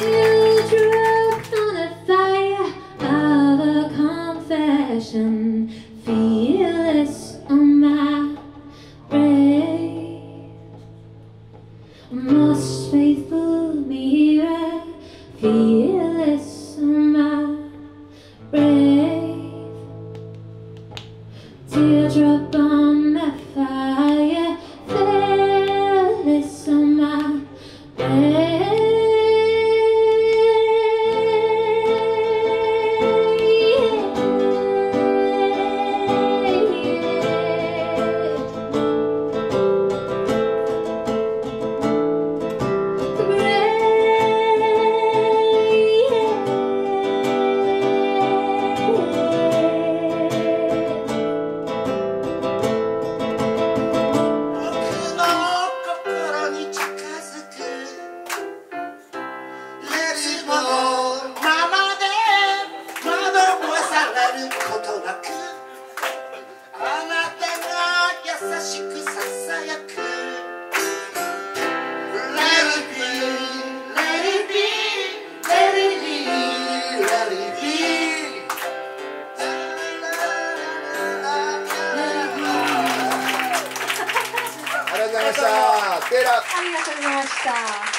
Teardrop on a fire of a confession, fearless on my brain. Most faithful mirror, fearless on my brave. Teardrop on my fire, fearless on my brave.ありがとうございました。